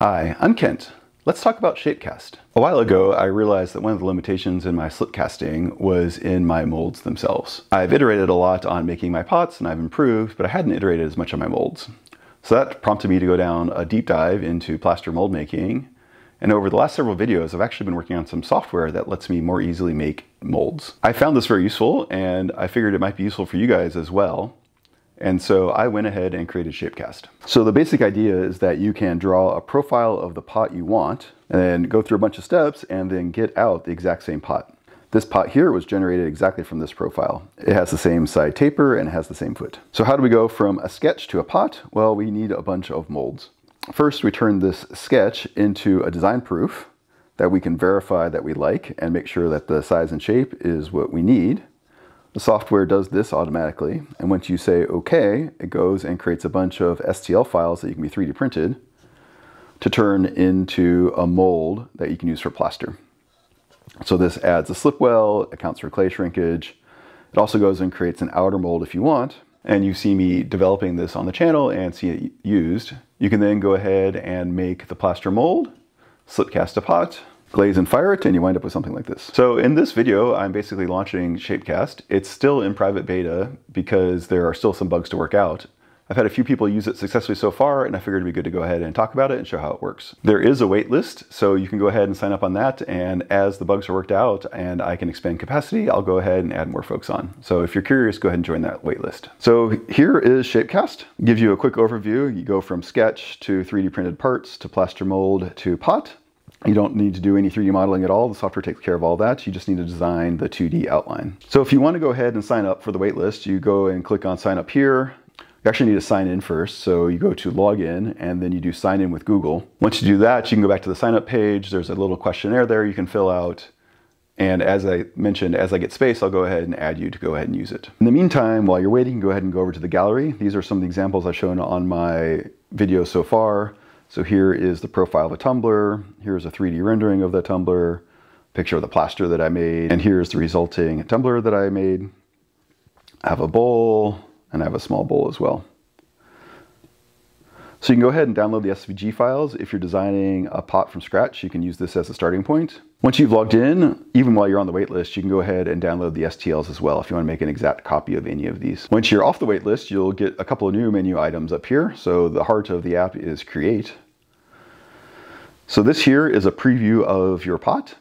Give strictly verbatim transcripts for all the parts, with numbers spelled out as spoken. Hi, I'm Kent. Let's talk about ShapeCast. A while ago, I realized that one of the limitations in my slip casting was in my molds themselves. I've iterated a lot on making my pots and I've improved, but I hadn't iterated as much on my molds. So that prompted me to go down a deep dive into plaster mold making. And over the last several videos, I've actually been working on some software that lets me more easily make molds. I found this very useful and I figured it might be useful for you guys as well. And so I went ahead and created ShapeCast. So the basic idea is that you can draw a profile of the pot you want and then go through a bunch of steps and then get out the exact same pot. This pot here was generated exactly from this profile. It has the same side taper and it has the same foot. So how do we go from a sketch to a pot? Well, we need a bunch of molds. First, we turn this sketch into a design proof that we can verify that we like and make sure that the size and shape is what we need. The software does this automatically, and once you say okay, it goes and creates a bunch of S T L files that you can be three D printed to turn into a mold that you can use for plaster. So this adds a slip well, accounts for clay shrinkage. It also goes and creates an outer mold if you want, and you see me developing this on the channel and see it used. You can then go ahead and make the plaster mold, slip cast a pot, glaze and fire it, and you wind up with something like this. So in this video, I'm basically launching ShapeCast. It's still in private beta because there are still some bugs to work out. I've had a few people use it successfully so far, and I figured it'd be good to go ahead and talk about it and show how it works. There is a wait list, so you can go ahead and sign up on that, and as the bugs are worked out and I can expand capacity, I'll go ahead and add more folks on. So if you're curious, go ahead and join that wait list. So here is ShapeCast. Give you a quick overview. You go from sketch to three D printed parts to plaster mold to pot. You don't need to do any three D modeling at all. The software takes care of all that. You just need to design the two D outline. So if you want to go ahead and sign up for the waitlist, you go and click on sign up here. You actually need to sign in first. So you go to login and then you do sign in with Google. Once you do that, you can go back to the sign up page. There's a little questionnaire there you can fill out. And as I mentioned, as I get space, I'll go ahead and add you to go ahead and use it. In the meantime, while you're waiting, go ahead and go over to the gallery. These are some of the examples I've shown on my video so far. So here is the profile of a tumbler, here's a three D rendering of the tumbler, picture of the plaster that I made, and here's the resulting tumbler that I made. I have a bowl, and I have a small bowl as well. So you can go ahead and download the S V G files. If you're designing a pot from scratch, you can use this as a starting point. Once you've logged in, even while you're on the waitlist, you can go ahead and download the S T Ls as well if you want to make an exact copy of any of these. Once you're off the waitlist, you'll get a couple of new menu items up here. So the heart of the app is Create. So this here is a preview of your pot.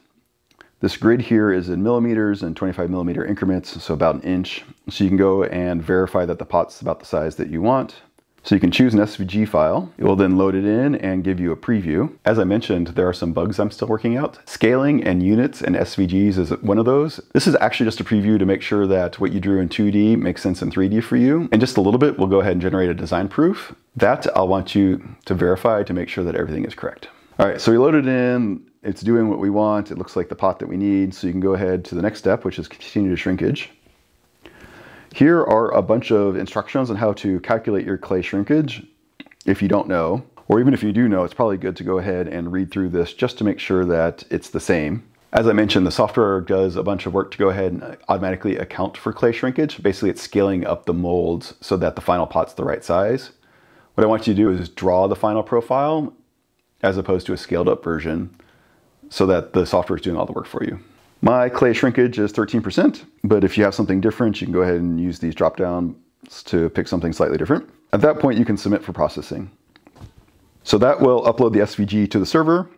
This grid here is in millimeters and twenty-five millimeter increments, so about an inch. So you can go and verify that the pot's about the size that you want. So you can choose an S V G file. It will then load it in and give you a preview. As I mentioned, there are some bugs I'm still working out. Scaling and units and S V Gs is one of those. This is actually just a preview to make sure that what you drew in two D makes sense in three D for you. In just a little bit, we'll go ahead and generate a design proof. That I'll want you to verify to make sure that everything is correct. All right, so we loaded in. It's doing what we want. It looks like the pot that we need. So you can go ahead to the next step, which is continue to shrinkage. Here are a bunch of instructions on how to calculate your clay shrinkage if you don't know, or even if you do know, it's probably good to go ahead and read through this just to make sure that it's the same. As I mentioned, the software does a bunch of work to go ahead and automatically account for clay shrinkage. Basically, it's scaling up the molds so that the final pot's the right size. What I want you to do is draw the final profile as opposed to a scaled up version so that the software is doing all the work for you. My clay shrinkage is thirteen percent, but if you have something different, you can go ahead and use these drop downs to pick something slightly different. At that point, you can submit for processing. So that will upload the S V G to the server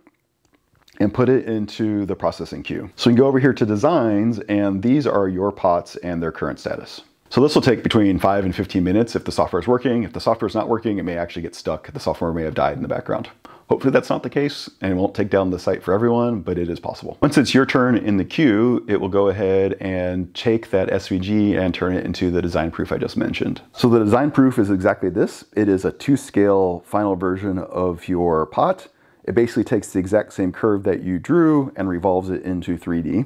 and put it into the processing queue. So you can go over here to designs, and these are your pots and their current status. So this will take between five and fifteen minutes if the software is working. If the software is not working, it may actually get stuck. The software may have died in the background. Hopefully that's not the case and it won't take down the site for everyone, but it is possible. Once it's your turn in the queue, it will go ahead and take that S V G and turn it into the design proof I just mentioned. So the design proof is exactly this. It is a two scale final version of your pot. It basically takes the exact same curve that you drew and revolves it into three D.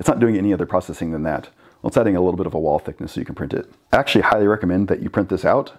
It's not doing any other processing than that. Well, it's adding a little bit of a wall thickness so you can print it. I actually highly recommend that you print this out.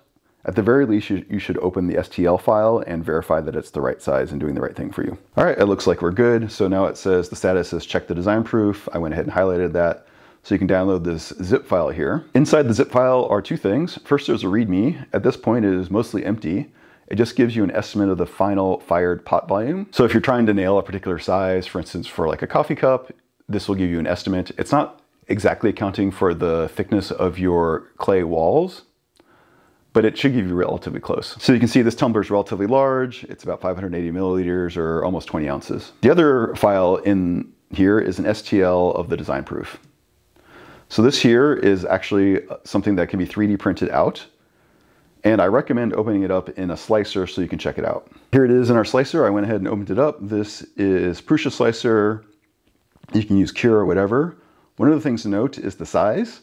At the very least, you should open the S T L file and verify that it's the right size and doing the right thing for you. All right, it looks like we're good. So now it says the status is check the design proof. I went ahead and highlighted that. So you can download this zip file here. Inside the zip file are two things. First, there's a README. At this point, it is mostly empty. It just gives you an estimate of the final fired pot volume. So if you're trying to nail a particular size, for instance, for like a coffee cup, this will give you an estimate. It's not exactly accounting for the thickness of your clay walls, but it should give you relatively close. So you can see this tumbler is relatively large. It's about five hundred eighty milliliters or almost twenty ounces. The other file in here is an S T L of the design proof. So this here is actually something that can be three D printed out. And I recommend opening it up in a slicer so you can check it out. Here it is in our slicer. I went ahead and opened it up. This is Prusa slicer. You can use Cura or whatever. One of the things to note is the size.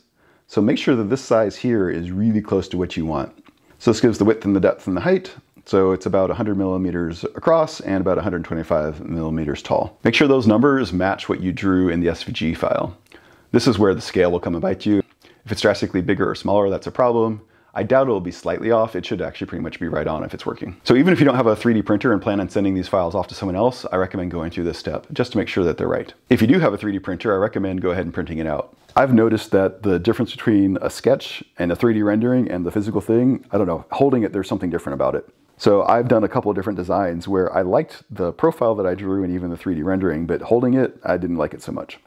So make sure that this size here is really close to what you want. So this gives the width and the depth and the height. So it's about one hundred millimeters across and about one hundred twenty-five millimeters tall. Make sure those numbers match what you drew in the S V G file. This is where the scale will come and bite you. If it's drastically bigger or smaller, that's a problem. I doubt it'll be slightly off. It should actually pretty much be right on if it's working. So even if you don't have a three D printer and plan on sending these files off to someone else, I recommend going through this step just to make sure that they're right. If you do have a three D printer, I recommend go ahead and printing it out. I've noticed that the difference between a sketch and a three D rendering and the physical thing, I don't know, holding it, there's something different about it. So I've done a couple of different designs where I liked the profile that I drew and even the three D rendering, but holding it, I didn't like it so much.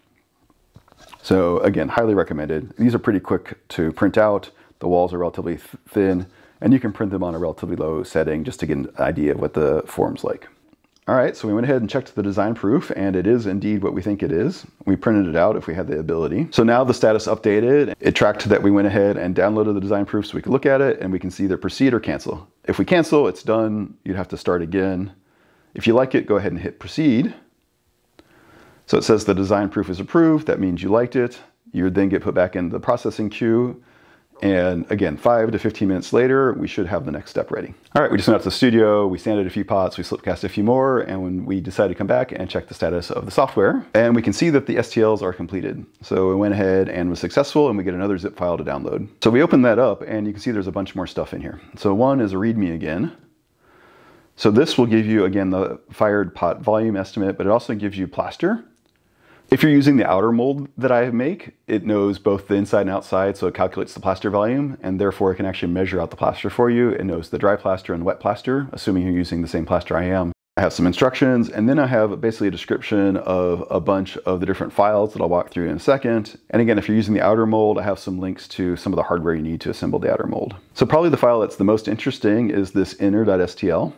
So again, highly recommended. These are pretty quick to print out. The walls are relatively thin, and you can print them on a relatively low setting just to get an idea of what the form's like. All right, so we went ahead and checked the design proof, and it is indeed what we think it is. We printed it out if we had the ability. So now the status updated. It tracked that we went ahead and downloaded the design proof so we could look at it, and we can see either proceed or cancel. If we cancel, it's done. You'd have to start again. If you like it, go ahead and hit proceed. So it says the design proof is approved. That means you liked it. You would then get put back in the processing queue. And again, five to fifteen minutes later, we should have the next step ready. All right, we just went out to the studio, we sanded a few pots, we slip cast a few more, and when we decided to come back and check the status of the software, and we can see that the S T Ls are completed. So we went ahead and was successful, and we get another zip file to download. So we open that up, and you can see there's a bunch more stuff in here. So one is a README again. So this will give you, again, the fired pot volume estimate, but it also gives you plaster. If you're using the outer mold that I make, it knows both the inside and outside, so it calculates the plaster volume, and therefore it can actually measure out the plaster for you. It knows the dry plaster and wet plaster, assuming you're using the same plaster I am. I have some instructions, and then I have basically a description of a bunch of the different files that I'll walk through in a second. And again, if you're using the outer mold, I have some links to some of the hardware you need to assemble the outer mold. So probably the file that's the most interesting is this inner.stl.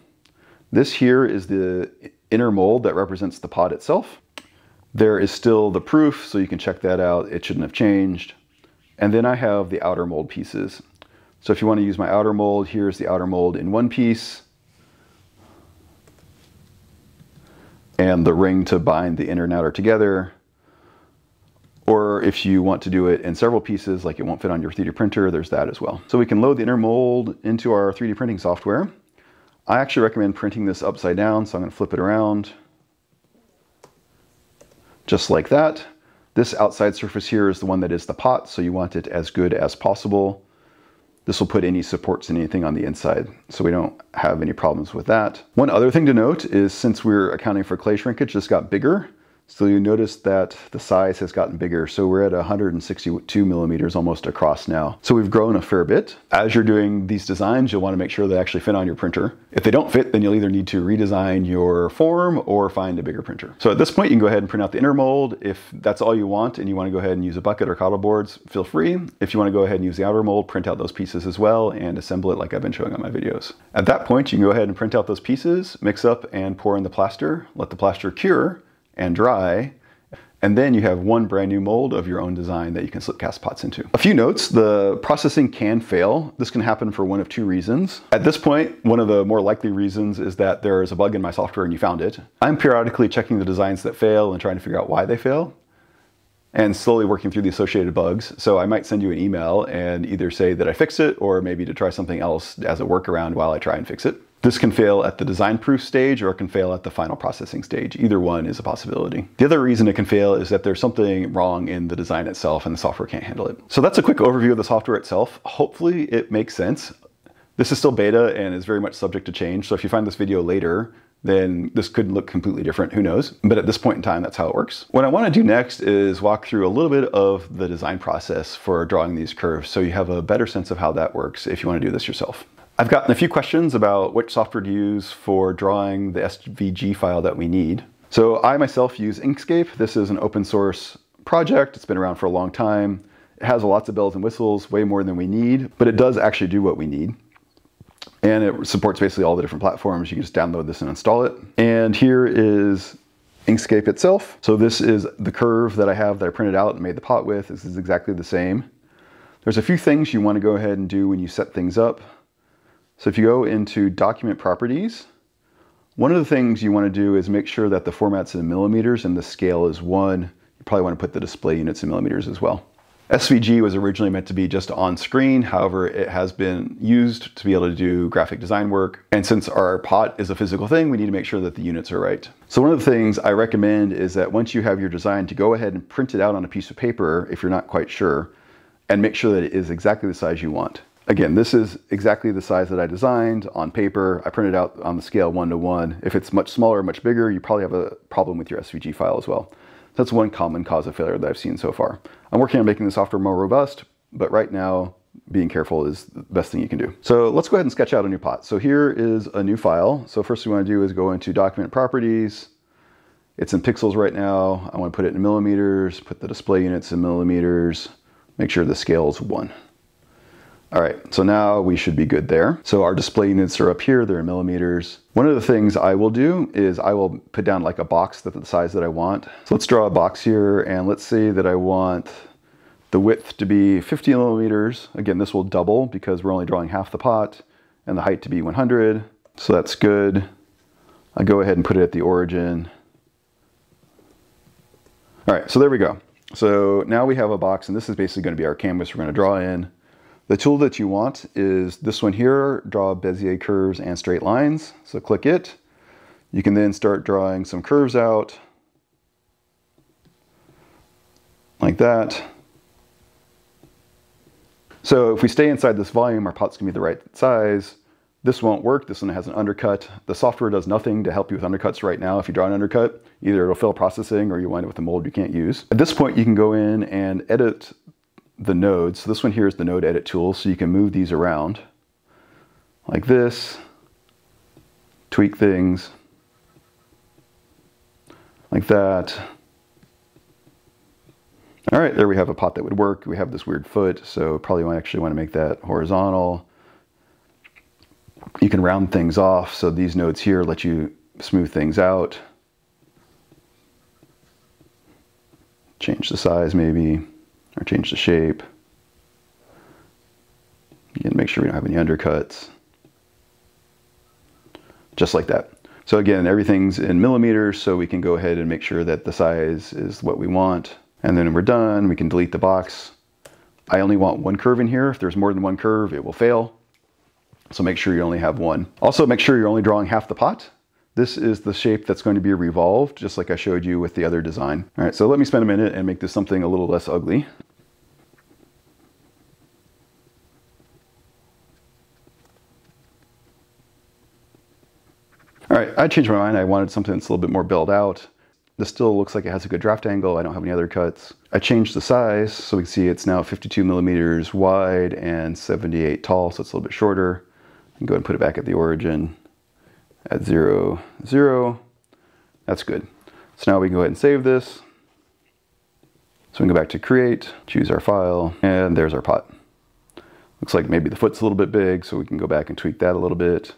This here is the inner mold that represents the pod itself. There is still the proof, so you can check that out. It shouldn't have changed. And then I have the outer mold pieces. So if you want to use my outer mold, here's the outer mold in one piece. And the ring to bind the inner and outer together. Or if you want to do it in several pieces, like it won't fit on your three D printer, there's that as well. So we can load the inner mold into our three D printing software. I actually recommend printing this upside down, so I'm going to flip it around. Just like that. This outside surface here is the one that is the pot, so you want it as good as possible. This will put any supports and anything on the inside, so we don't have any problems with that. One other thing to note is since we're accounting for clay shrinkage, this got bigger. So you notice that the size has gotten bigger. So we're at one hundred sixty-two millimeters almost across now. So we've grown a fair bit. As you're doing these designs, you'll want to make sure they actually fit on your printer. If they don't fit, then you'll either need to redesign your form or find a bigger printer. So at this point, you can go ahead and print out the inner mold. If that's all you want and you want to go ahead and use a bucket or cottle boards, feel free. If you want to go ahead and use the outer mold, print out those pieces as well and assemble it like I've been showing on my videos. At that point, you can go ahead and print out those pieces, mix up and pour in the plaster, let the plaster cure and dry, and then you have one brand new mold of your own design that you can slip cast pots into. A few notes, the processing can fail. This can happen for one of two reasons. At this point, one of the more likely reasons is that there is a bug in my software and you found it. I'm periodically checking the designs that fail and trying to figure out why they fail, and slowly working through the associated bugs. So I might send you an email and either say that I fixed it or maybe to try something else as a workaround while I try and fix it. This can fail at the design proof stage or it can fail at the final processing stage. Either one is a possibility. The other reason it can fail is that there's something wrong in the design itself and the software can't handle it. So that's a quick overview of the software itself. Hopefully it makes sense. This is still beta and is very much subject to change. So if you find this video later, then this could look completely different, who knows? But at this point in time, that's how it works. What I wanna do next is walk through a little bit of the design process for drawing these curves so you have a better sense of how that works if you wanna do this yourself. I've gotten a few questions about which software to use for drawing the S V G file that we need. So I myself use Inkscape. This is an open source project. It's been around for a long time. It has lots of bells and whistles, way more than we need, but it does actually do what we need. And it supports basically all the different platforms. You can just download this and install it. And here is Inkscape itself. So this is the curve that I have that I printed out and made the pot with. This is exactly the same. There's a few things you want to go ahead and do when you set things up. So if you go into document properties, one of the things you want to do is make sure that the format's in millimeters and the scale is one. You probably want to put the display units in millimeters as well. S V G was originally meant to be just on screen. However, it has been used to be able to do graphic design work. And since our pot is a physical thing, we need to make sure that the units are right. So one of the things I recommend is that once you have your design, to go ahead and print it out on a piece of paper if you're not quite sure, and make sure that it is exactly the size you want. Again, this is exactly the size that I designed on paper. I printed out on the scale one to one. If it's much smaller, much bigger, you probably have a problem with your S V G file as well. That's one common cause of failure that I've seen so far. I'm working on making the software more robust, but right now, being careful is the best thing you can do. So let's go ahead and sketch out a new pot. So here is a new file. So first we want to do is go into document properties. It's in pixels right now. I want to put it in millimeters, put the display units in millimeters, make sure the scale is one. All right, so now we should be good there. So our display units are up here, they're in millimeters. One of the things I will do is I will put down like a box that's the size that I want. So let's draw a box here and let's say that I want the width to be fifty millimeters. Again, this will double because we're only drawing half the pot, and the height to be one hundred. So that's good. I'll go ahead and put it at the origin. All right, so there we go. So now we have a box, and this is basically gonna be our canvas we're gonna draw in. The tool that you want is this one here, draw Bezier curves and straight lines. So click it. You can then start drawing some curves out like that. So if we stay inside this volume, our pot's gonna be the right size. This won't work, this one has an undercut. The software does nothing to help you with undercuts right now. If you draw an undercut, either it'll fail processing or you wind up with a mold you can't use. At this point, you can go in and edit the nodes. So this one here is the node edit tool. So you can move these around like this, tweak things like that. All right, there we have a pot that would work. We have this weird foot, so probably want actually want to make that horizontal. You can round things off. So these nodes here let you smooth things out. Change the size maybe, or change the shape. Again, make sure we don't have any undercuts. Just like that. So again, everything's in millimeters, so we can go ahead and make sure that the size is what we want. And then when we're done, we can delete the box. I only want one curve in here. If there's more than one curve, it will fail. So make sure you only have one. Also, make sure you're only drawing half the pot. This is the shape that's going to be revolved, just like I showed you with the other design. All right, so let me spend a minute and make this something a little less ugly. All right, I changed my mind. I wanted something that's a little bit more built out. This still looks like it has a good draft angle. I don't have any other cuts. I changed the size, so we can see it's now fifty-two millimeters wide and seventy-eight tall, so it's a little bit shorter. I can go ahead and put it back at the origin. At zero, zero, that's good. So now we can go ahead and save this. So we can go back to create, choose our file, and there's our pot. Looks like maybe the foot's a little bit big, so we can go back and tweak that a little bit.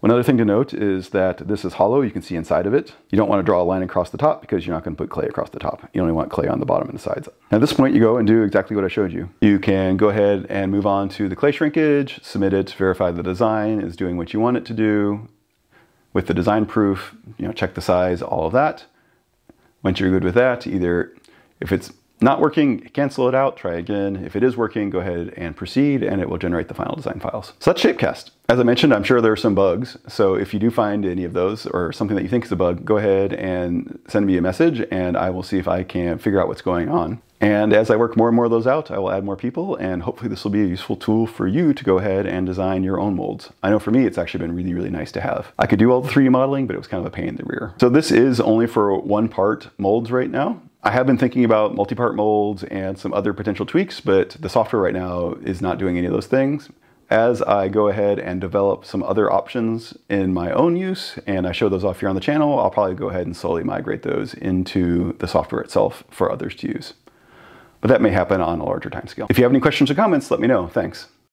One other thing to note is that this is hollow. You can see inside of it. You don't want to draw a line across the top because you're not going to put clay across the top. You only want clay on the bottom and the sides. At this point, you go and do exactly what I showed you. You can go ahead and move on to the clay shrinkage, submit it, verify the design is doing what you want it to do. With the design proof, you know, check the size, all of that. Once you're good with that, either if it's not working, cancel it out, try again. If it is working, go ahead and proceed, and it will generate the final design files. So that's ShapeCast. As I mentioned, I'm sure there are some bugs. So if you do find any of those or something that you think is a bug, go ahead and send me a message, and I will see if I can figure out what's going on. And as I work more and more of those out, I will add more people, and hopefully this will be a useful tool for you to go ahead and design your own molds. I know for me, it's actually been really, really nice to have. I could do all the three D modeling, but it was kind of a pain in the rear. So this is only for one part molds right now. I have been thinking about multi-part molds and some other potential tweaks, but the software right now is not doing any of those things. as I go ahead and develop some other options in my own use, and I show those off here on the channel, I'll probably go ahead and slowly migrate those into the software itself for others to use. But that may happen on a larger time scale. If you have any questions or comments, let me know. Thanks.